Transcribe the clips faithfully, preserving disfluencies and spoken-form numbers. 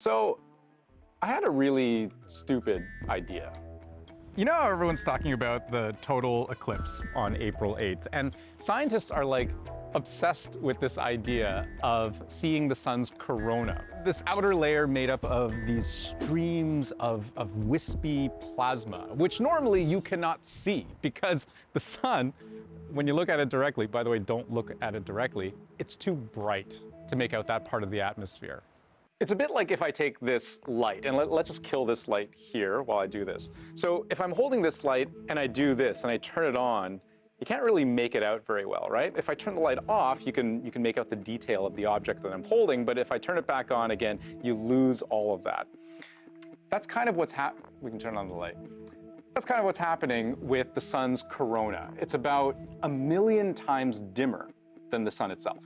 So, I had a really stupid idea. You know how everyone's talking about the total eclipse on April eighth, and scientists are like obsessed with this idea of seeing the sun's corona. This outer layer made up of these streams of, of wispy plasma, which normally you cannot see because the sun, when you look at it directly, by the way, don't look at it directly, it's too bright to make out that part of the atmosphere. It's a bit like if I take this light, and let, let's just kill this light here while I do this. So if I'm holding this light and I do this and I turn it on, you can't really make it out very well, right? If I turn the light off, you can, you can make out the detail of the object that I'm holding, but if I turn it back on again, you lose all of that. That's kind of what's happening. We can turn on the light. That's kind of what's happening with the sun's corona. It's about a million times dimmer than the sun itself.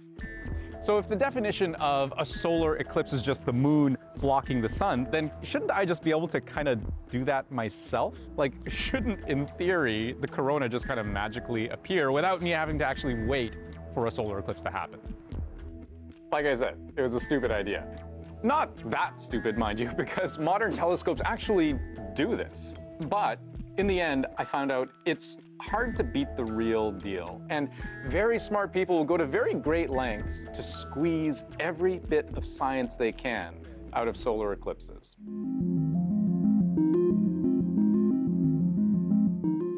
So if the definition of a solar eclipse is just the moon blocking the sun, then shouldn't I just be able to kind of do that myself? Like, shouldn't, in theory, the corona just kind of magically appear without me having to actually wait for a solar eclipse to happen? Like I said, it was a stupid idea. Not that stupid, mind you, because modern telescopes actually do this. But in the end, I found out it's hard to beat the real deal. And very smart people will go to very great lengths to squeeze every bit of science they can out of solar eclipses.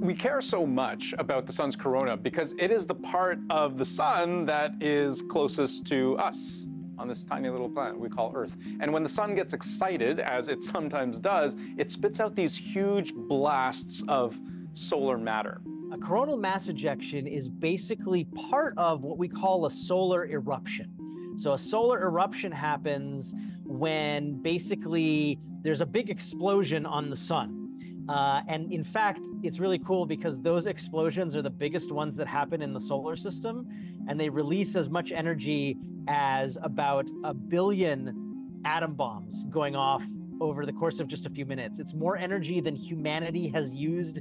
We care so much about the sun's corona because it is the part of the sun that is closest to us on this tiny little planet we call Earth. And when the sun gets excited, as it sometimes does, it spits out these huge blasts of solar matter. A coronal mass ejection is basically part of what we call a solar eruption. So a solar eruption happens when basically there's a big explosion on the sun. Uh, and in fact, it's really cool because those explosions are the biggest ones that happen in the solar system, and they release as much energy as about a billion atom bombs going off over the course of just a few minutes. It's more energy than humanity has used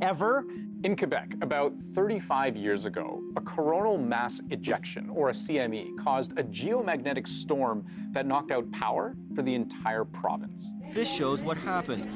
ever. In Quebec, about thirty-five years ago, a coronal mass ejection, or a C M E, caused a geomagnetic storm that knocked out power for the entire province. This shows what happened.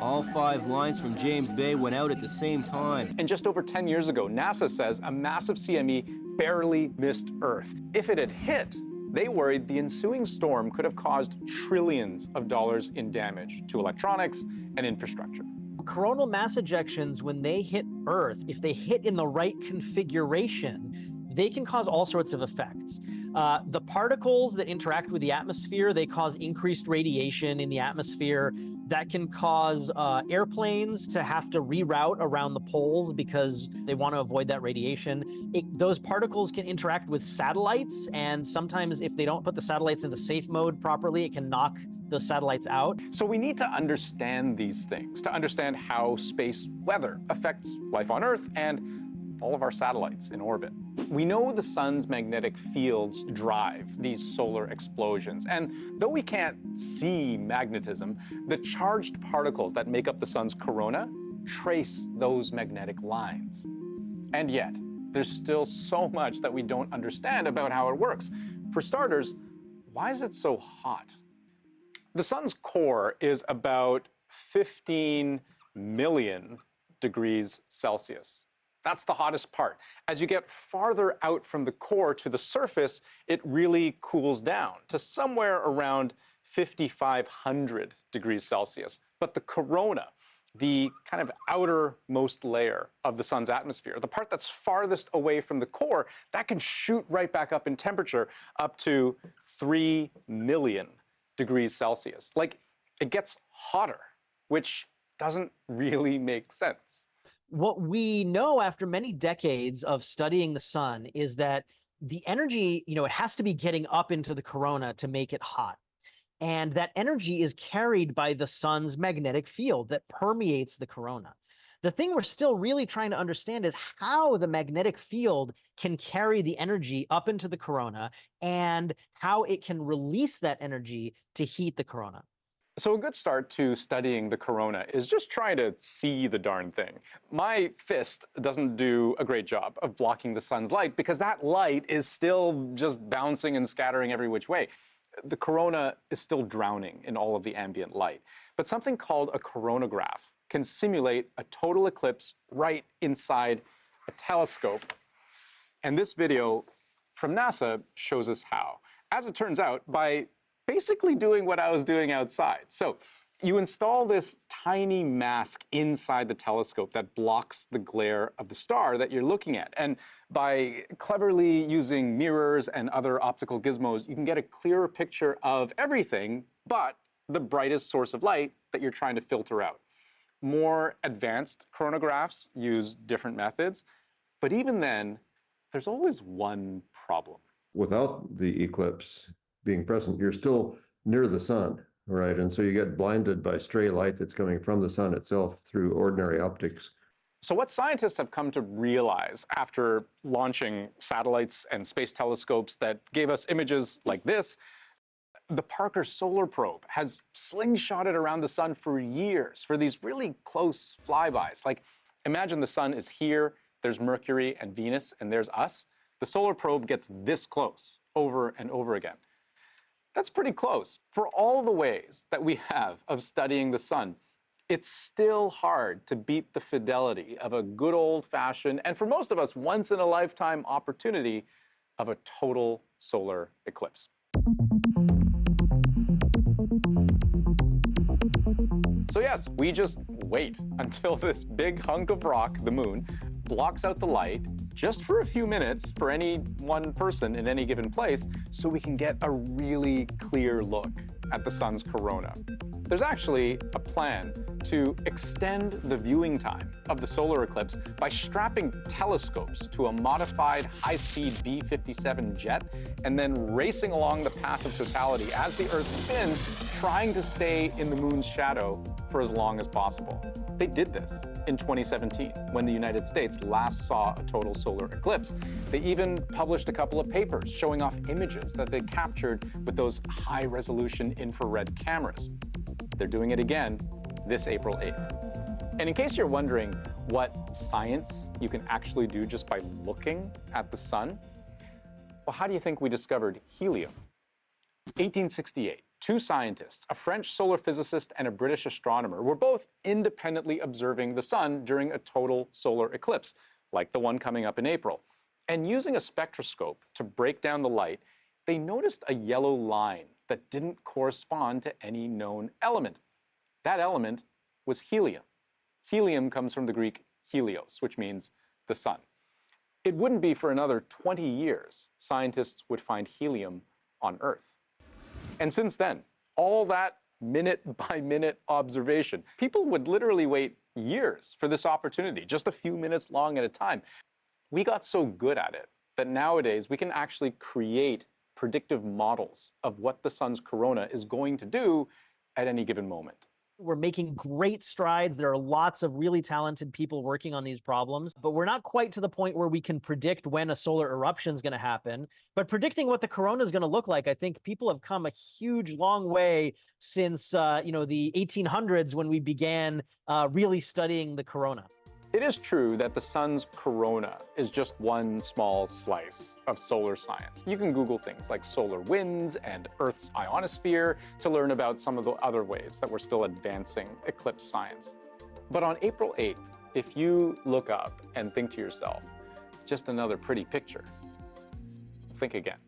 All five lines from James Bay went out at the same time. And just over ten years ago, NASA says a massive C M E barely missed Earth. If it had hit, they worried the ensuing storm could have caused trillions of dollars in damage to electronics and infrastructure. Coronal mass ejections, when they hit Earth, if they hit in the right configuration, they can cause all sorts of effects. Uh, the particles that interact with the atmosphere, they cause increased radiation in the atmosphere. That can cause uh, airplanes to have to reroute around the poles because they want to avoid that radiation. It, those particles can interact with satellites, and sometimes if they don't put the satellites into safe mode properly, it can knock those satellites out. So we need to understand these things, to understand how space weather affects life on Earth and all of our satellites in orbit. We know the sun's magnetic fields drive these solar explosions, and though we can't see magnetism, the charged particles that make up the sun's corona trace those magnetic lines. And yet, there's still so much that we don't understand about how it works. For starters, why is it so hot? The sun's core is about fifteen million degrees Celsius. That's the hottest part. As you get farther out from the core to the surface, it really cools down to somewhere around fifty-five hundred degrees Celsius. But the corona, the kind of outermost layer of the sun's atmosphere, the part that's farthest away from the core, that can shoot right back up in temperature up to three million degrees Celsius. Like, it gets hotter, which doesn't really make sense. What we know after many decades of studying the sun is that the energy, you know, it has to be getting up into the corona to make it hot. And that energy is carried by the sun's magnetic field that permeates the corona. The thing we're still really trying to understand is how the magnetic field can carry the energy up into the corona and how it can release that energy to heat the corona. So a good start to studying the corona is just trying to see the darn thing. My fist doesn't do a great job of blocking the sun's light because that light is still just bouncing and scattering every which way. The corona is still drowning in all of the ambient light. But something called a coronagraph can simulate a total eclipse right inside a telescope. And this video from NASA shows us how. As it turns out, by basically doing what I was doing outside. So you install this tiny mask inside the telescope that blocks the glare of the star that you're looking at. And by cleverly using mirrors and other optical gizmos, you can get a clearer picture of everything but the brightest source of light that you're trying to filter out. More advanced coronagraphs use different methods, but even then, there's always one problem. Without the eclipse being present, you're still near the sun, right? And so you get blinded by stray light that's coming from the sun itself through ordinary optics. So what scientists have come to realize after launching satellites and space telescopes that gave us images like this, the Parker Solar Probe has slingshotted around the sun for years for these really close flybys. Like, imagine the sun is here, there's Mercury and Venus, and there's us. The solar probe gets this close over and over again. That's pretty close. For all the ways that we have of studying the sun, it's still hard to beat the fidelity of a good old-fashioned, and for most of us, once-in-a-lifetime opportunity of a total solar eclipse. So yes, we just wait until this big hunk of rock, the moon, blocks out the light just for a few minutes for any one person in any given place so we can get a really clear look at the sun's corona. There's actually a plan to extend the viewing time of the solar eclipse by strapping telescopes to a modified high-speed B fifty-seven jet and then racing along the path of totality as the Earth spins, trying to stay in the moon's shadow for as long as possible. They did this in twenty seventeen, when the United States last saw a total solar eclipse. They even published a couple of papers showing off images that they captured with those high-resolution infrared cameras. They're doing it again this April eighth. And in case you're wondering what science you can actually do just by looking at the sun, well, how do you think we discovered helium? eighteen sixty-eight. Two scientists, a French solar physicist and a British astronomer, were both independently observing the sun during a total solar eclipse, like the one coming up in April. And using a spectroscope to break down the light, they noticed a yellow line that didn't correspond to any known element. That element was helium. Helium comes from the Greek helios, which means the sun. It wouldn't be for another twenty years scientists would find helium on Earth. And since then, all that minute-by-minute observation, people would literally wait years for this opportunity, just a few minutes long at a time. We got so good at it that nowadays we can actually create predictive models of what the sun's corona is going to do at any given moment. We're making great strides. There are lots of really talented people working on these problems, but we're not quite to the point where we can predict when a solar eruption is going to happen. But predicting what the corona is going to look like, I think people have come a huge long way since uh, you know, the eighteen hundreds when we began uh, really studying the corona. It is true that the sun's corona is just one small slice of solar science. You can Google things like solar winds and Earth's ionosphere to learn about some of the other ways that we're still advancing eclipse science. But on April eighth, if you look up and think to yourself, just another pretty picture, think again.